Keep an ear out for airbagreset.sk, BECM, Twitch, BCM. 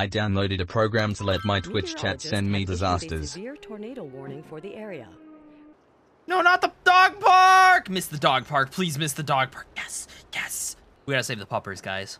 I downloaded a program to let my Twitch chat send me disasters. Severe tornado warning for the area. No, not the dog park! Miss the dog park. Please miss the dog park. Yes, yes. We gotta save the puppers, guys.